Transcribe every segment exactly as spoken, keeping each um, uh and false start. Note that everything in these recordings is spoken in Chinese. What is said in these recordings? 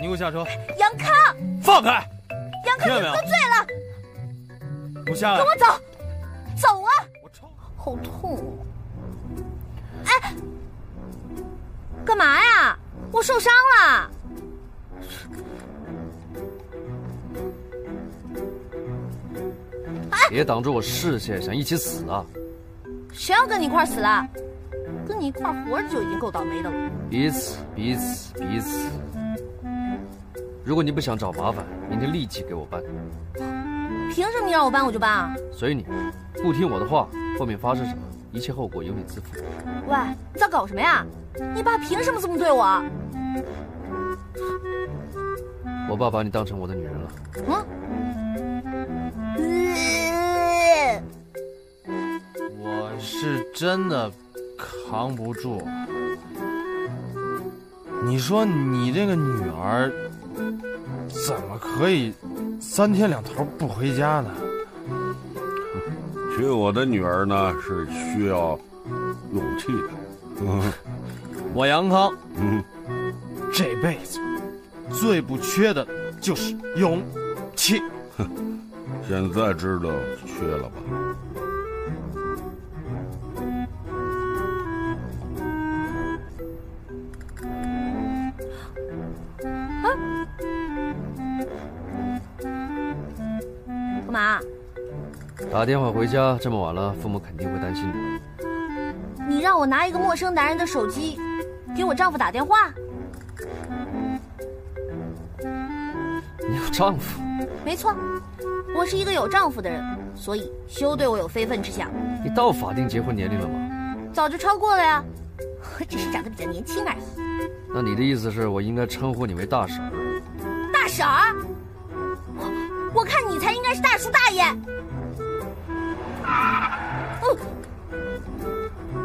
你给我下车！杨康，放开！杨康，你喝醉了！我下来，跟我走，走啊！我抽，好痛啊！哎，干嘛呀？我受伤了。 别挡住我视线，想一起死啊！谁要跟你一块死了？跟你一块活着就已经够倒霉的了。彼此，彼此，彼此。如果你不想找麻烦，明天立即给我搬。凭什么你让我搬我就搬啊？随你，不听我的话，后面发生什么，一切后果由你自负。喂，在搞什么呀？你爸凭什么这么对我？我爸把你当成我的女人了。嗯。 我是真的扛不住。你说你这个女儿怎么可以三天两头不回家呢？其实我的女儿呢是需要勇气的。我杨康，嗯，这辈子最不缺的就是勇气。现在知道缺了吧？ 干嘛？打电话回家，这么晚了，父母肯定会担心的。你让我拿一个陌生男人的手机给我丈夫打电话？你有丈夫？没错，我是一个有丈夫的人，所以休对我有非分之想。你到法定结婚年龄了吗？早就超过了呀，我只是长得比较年轻而已。那你的意思是我应该称呼你为大婶？大婶？ 我看你才应该是大叔大爷。哦，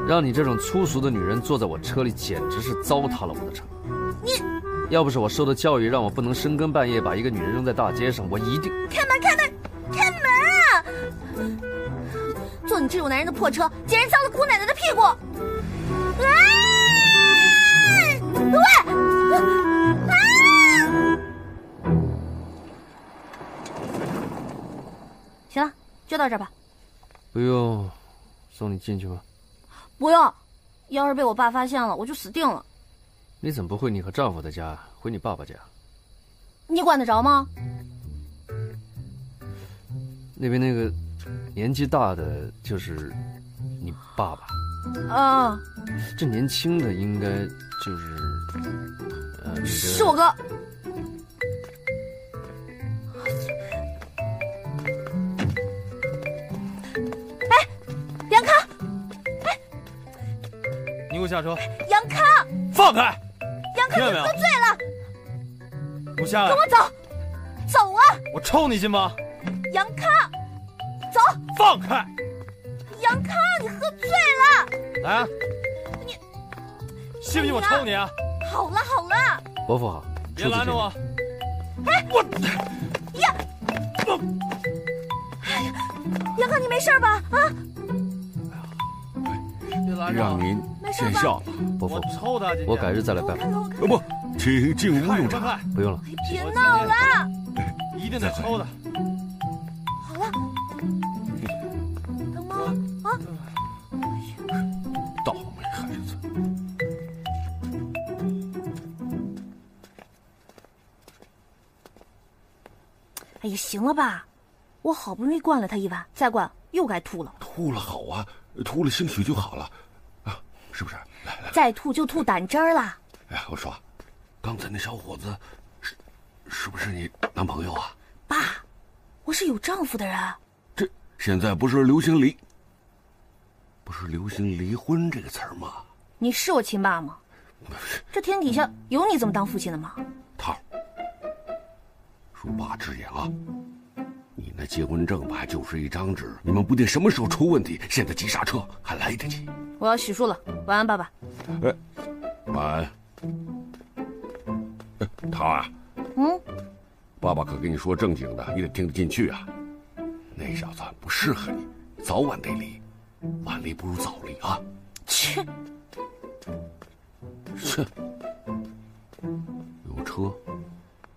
让你这种粗俗的女人坐在我车里，简直是糟蹋了我的车。你，要不是我受的教育让我不能深更半夜把一个女人扔在大街上，我一定开门开门开门啊！坐你这种男人的破车，简直脏了姑奶奶的屁股！啊！喂！啊 行了，就到这儿吧。不用，送你进去吧。不用，要是被我爸发现了，我就死定了。你怎么不回你和丈夫的家，回你爸爸家？你管得着吗？那边那个年纪大的就是你爸爸。啊。这年轻的应该就是……呃，是我哥。 你给我下车！杨康，放开！杨康，你喝醉了！我下来，跟我走，走啊！我抽你信吗？杨康，走！放开！杨康，你喝醉了！来啊！你信不信我抽你啊？好了好了，伯父好，别拦着我！哎，我呀！哎呀，杨康，你没事吧？啊！ 让您见笑，伯父，我改日再来拜访。呃不，请进屋用茶。不用了，别闹了，一定得抽的。好了，疼吗？啊！倒霉孩子。哎呀，行了吧？我好不容易灌了他一碗，再灌又该吐了。吐了好啊，吐了兴许就好了。 是不是？来来来再吐就吐胆汁儿了。哎，我说，刚才那小伙子是是不是你男朋友啊？爸，我是有丈夫的人。这现在不是流行离，不是流行离婚这个词儿吗？你是我亲爸吗？这天底下有你这么当父亲的吗？涛儿，恕爸直言啊，你那结婚证吧就是一张纸，你们不定什么时候出问题，现在急刹车还来得及。 我要洗漱了，晚安，爸爸。哎，晚安。哎，桃啊，嗯，爸爸可跟你说正经的，你得听得进去啊。那小子不适合你，早晚得离，晚离不如早离啊。切，切，有车，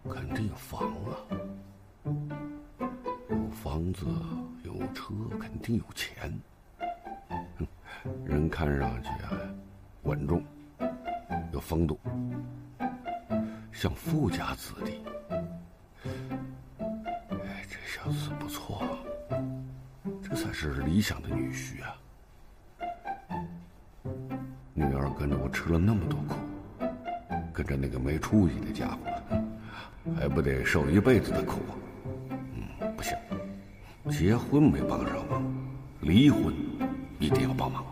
肯定有房啊，有房子有车，肯定有钱。哼，人看上去啊，稳重，有风度，像富家子弟。哎，这小子不错，这才是理想的女婿啊。女儿跟着我吃了那么多苦，跟着那个没出息的家伙。 还不得受一辈子的苦啊！嗯，不行，结婚没帮上忙，离婚一定要帮忙。